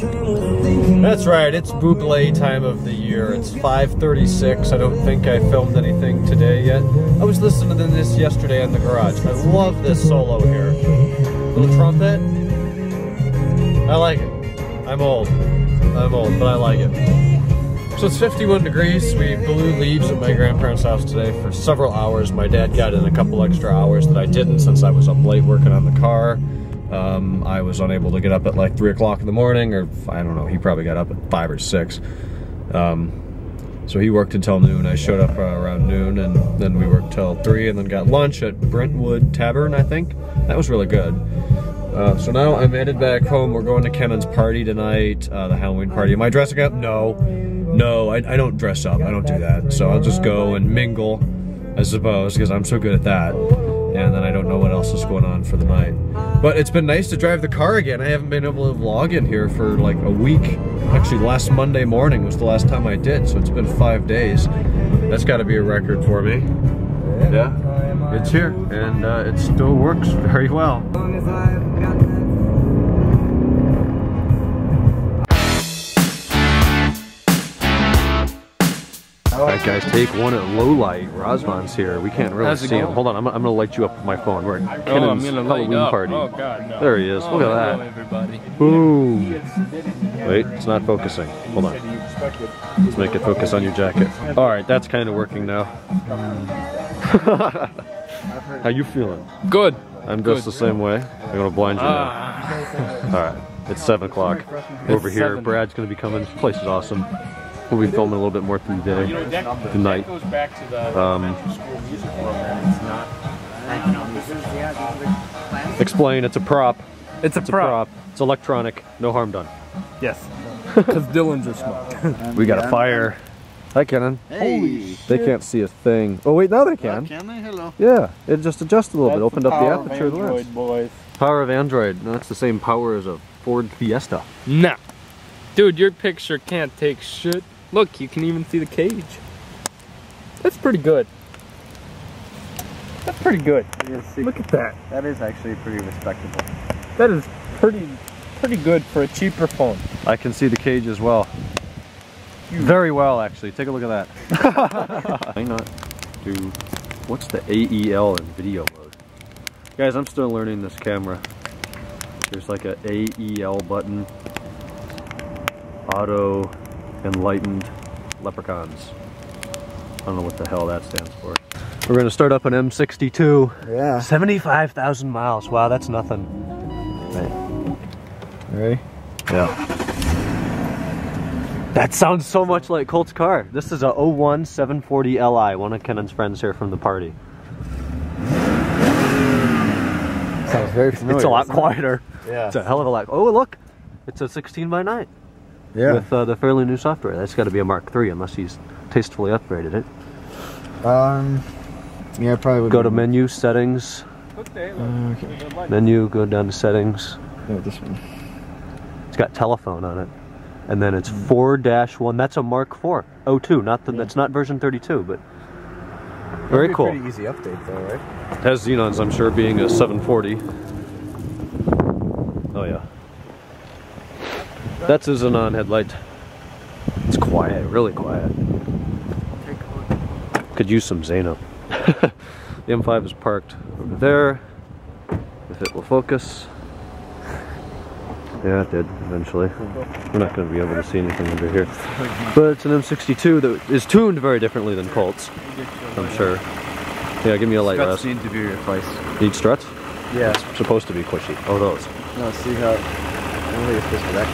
That's right, it's Buble time of the year. It's 5:36. I don't think I filmed anything today yet. I was listening to this yesterday in the garage. I love this solo here. Little trumpet. I like it. I'm old, but I like it. So it's 51 degrees. We blew leaves at my grandparents' house today for several hours. My dad got in a couple extra hours that I didn't since I was up late working on the car. I was unable to get up at like 3 o'clock in the morning, or I don't know, he probably got up at 5 or 6. So he worked until noon. I showed up around noon, and then we worked till 3, and then got lunch at Brentwood Tavern, I think. That was really good. So now I'm headed back home. We're going to Kenan's party tonight, the Halloween party. Am I dressing up? No, I don't dress up. I don't do that. So I'll just go and mingle, I suppose, because I'm so good at that. And then I don't know what else is going on for the night. But it's been nice to drive the car again. I haven't been able to vlog in here for like a week. Actually, last Monday morning was the last time I did, so it's been 5 days. That's gotta be a record for me. Yeah, it's here, and it still works very well. Alright guys, take one at low light. Razvan's here. We can't really see him. Hold on, I'm gonna light you up with my phone. We're at Kenan's Halloween party. Oh god, no. There he is. Look at that. Everybody. Boom. Wait, it's not focusing. Hold on. Let's make it focus on your jacket. Alright, that's kind of working now. How you feeling? Good. I'm just the same way. I'm gonna blind you now. Alright, it's 7 o'clock. Over here, Brad's gonna be coming. This place is awesome. We'll be filming a little bit more through the day, tonight. Explain, it's a prop. It's a prop. It's electronic, no harm done. Yes, because Dylan's a smoke. We got a fire. Hi, Kenan. Hey, holy shit. They can't see a thing. Oh wait, now they can. Can they? Hello. Yeah, it just adjusted a little bit, opened up the aperture of the lens. Power of Android, no, that's the same power as a Ford Fiesta. Nah. Dude, your picture can't take shit. Look, you can even see the cage. That's pretty good. That's pretty good. Look at that. That is actually pretty respectable. That is pretty good for a cheaper phone. I can see the cage as well. Very well, actually. Take a look at that. Why not do... What's the AEL in video mode? Guys, I'm still learning this camera. There's like an AEL button. Auto Enlightened Leprechauns. I don't know what the hell that stands for. We're gonna start up an M62. Yeah. 75,000 miles. Wow, that's nothing. Right. You ready? Yeah. That sounds so much like Colt's car. This is a 01740LI, one of Kenan's friends here from the party. Sounds very familiar. It's a lot quieter. Yeah. It's a hell of a lot. Oh, look. It's a 16:9. Yeah. With the fairly new software. That's got to be a Mark III, unless he's tastefully upgraded it. Yeah, probably would. Go to menu, settings. Okay. Menu, go down to settings. Yeah, this one. It's got telephone on it. And then it's 4-1. That's a Mark IV. '02. Not the, yeah. That's not version 32, but very cool. Pretty easy update, though, right? It has Xenons, I'm sure, being a 740. Oh, yeah. That's a Xenon headlight. It's quiet, really quiet. Could use some Xeno. The M5 is parked over there. If it will focus. Yeah, it did, eventually. We're not going to be able to see anything under here. But it's an M62 that is tuned very differently than Colt's, I'm sure. Yeah, give me a light, Russ. Struts need to be replaced. Need struts? Yeah. It's supposed to be cushy. Oh, those. No, see how... I don't think it's just for that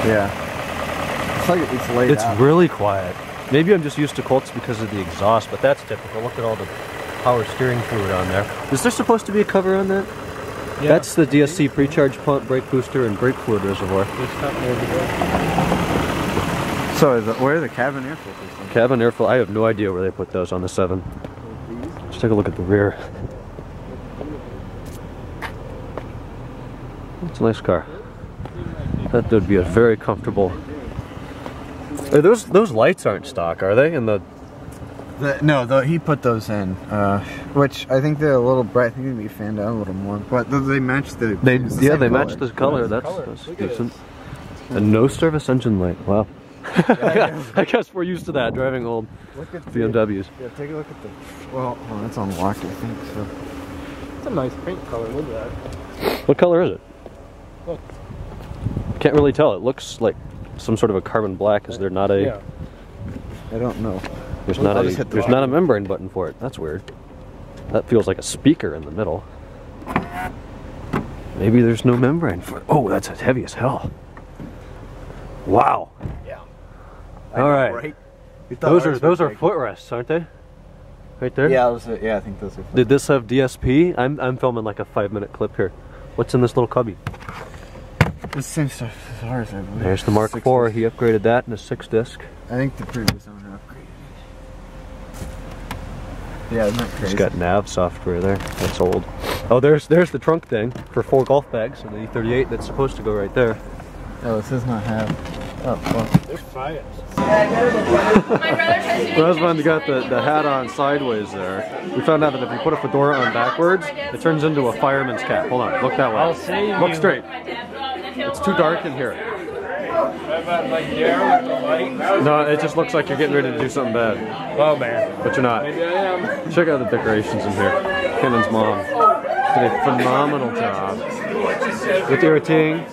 cushion. Yeah. It's like it's laid out. It's really quiet. Maybe I'm just used to Colts because of the exhaust, but that's typical. Look at all the power steering fluid on there. Is there supposed to be a cover on that? Yeah. That's the DSC pre-charge pump, brake booster, and brake fluid reservoir. So where are the cabin air filters? Cabin air filter. I have no idea where they put those on the 7. Let's take a look at the rear. It's a nice car. That would be a very comfortable. Hey, those lights aren't stock, are they? In no, he put those in, which I think they're a little bright. I think they'd be fanned out a little more, but they match the color. That's decent. And no service engine light. Wow. Yeah, I guess we're used to that, driving old BMWs. Yeah, take a look at the... Well, oh, that's unlocked, I think, so... It's a nice paint color, look at that. What color is it? Look. Can't really tell. It looks like some sort of a carbon black. Is there not a... Yeah. I don't know. There's not a... There's not a membrane button for it. That's weird. That feels like a speaker in the middle. Maybe there's no membrane for it. Oh, that's heavy as hell. Wow. Yeah. All right. Those are footrests, aren't they? Right there. Yeah. I think those are. Footrests. Did this have DSP? I'm filming like a 5-minute clip here. What's in this little cubby? The same stuff as ours, I believe. There's the Mark IV. He upgraded that in a 6-disc. I think the previous owner upgraded it. Yeah, isn't that crazy? It's got nav software there. That's old. Oh, there's the trunk thing for 4 golf bags and the E38 that's supposed to go right there. Oh, it does not have. Oh, well. There's fires. Razvan got the hat on sideways there. We found out that if you put a fedora on backwards, it turns into a fireman's cap. Hold on, look that way. I'll see you. Look straight. It's too dark in here. No, it just looks like you're getting ready to do something bad. Oh, man. But you're not. Maybe I am. Check out the decorations in here. Kenan's mom did a phenomenal job. It's irritating.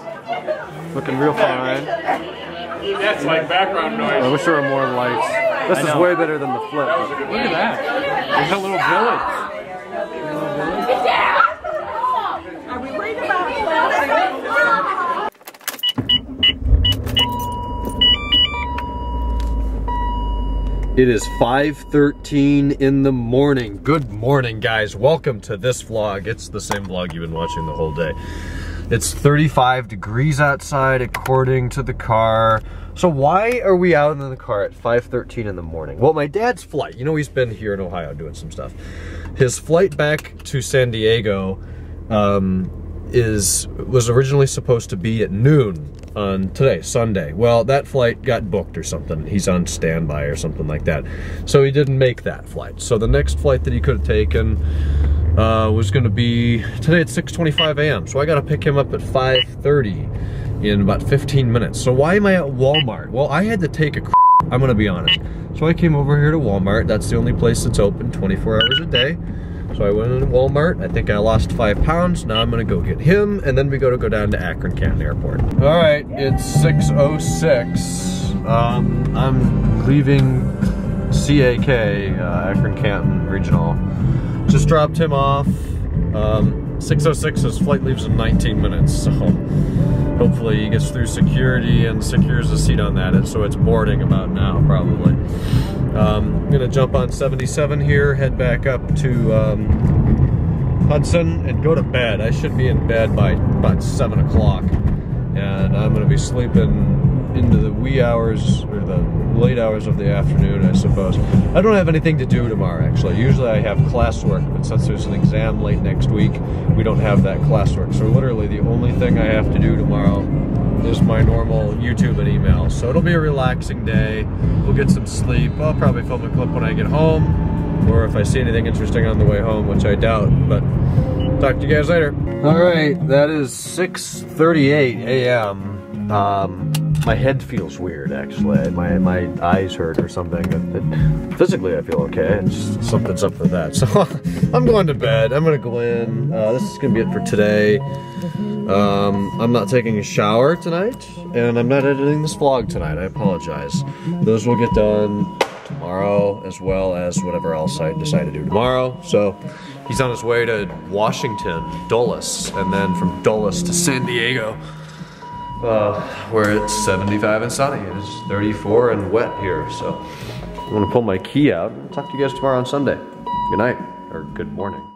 Looking real fine. That's like background noise. I wish there were more lights. This is way better than the flip. Look at that. There's a little village. Are we worried about? It is 5:13 in the morning. Good morning, guys. Welcome to this vlog. It's the same vlog you've been watching the whole day. It's 35 degrees outside, according to the car. So why are we out in the car at 5:13 in the morning? Well, my dad's flight, you know, he's been here in Ohio doing some stuff. His flight back to San Diego was originally supposed to be at noon on today, Sunday. Well, that flight got booked or something. He's on standby or something like that. So he didn't make that flight. So the next flight that he could have taken was gonna be today at 6:25 a.m. So I gotta pick him up at 5:30 in about 15 minutes. So why am I at Walmart? Well, I had to take a crap, I'm gonna be honest. So I came over here to Walmart. That's the only place that's open 24 hours a day. So I went into Walmart. I think I lost 5 pounds. Now I'm gonna go get him, and then we go down to Akron-Canton Airport. All right, it's 6:06. I'm leaving CAK, Akron-Canton Regional. Just dropped him off. 6:06, his flight leaves in 19 minutes, so hopefully he gets through security and secures a seat on that, so it's boarding about now, probably. I'm gonna jump on 77 here, head back up to Hudson, and go to bed. I should be in bed by about 7 o'clock, and I'm gonna be sleeping into the wee hours, or the late hours of the afternoon, I suppose. I don't have anything to do tomorrow, actually. Usually I have classwork, but since there's an exam late next week, we don't have that classwork. So literally the only thing I have to do tomorrow is my normal YouTube and email. So it'll be a relaxing day. We'll get some sleep. I'll probably film a clip when I get home, or if I see anything interesting on the way home, which I doubt, but talk to you guys later. All right, that is 6:38 a.m. My head feels weird, actually. My eyes hurt or something. Physically, I feel okay. It's something's up with that. So I'm going to bed. I'm gonna go in. This is gonna be it for today. I'm not taking a shower tonight, and I'm not editing this vlog tonight. I apologize. Those will get done tomorrow, as well as whatever else I decide to do tomorrow. So he's on his way to Washington, Dulles, and then from Dulles to San Diego. Where it's 75 and sunny. It is 34 and wet here, so I'm gonna pull my key out. I'll talk to you guys tomorrow on Sunday. Good night, or good morning.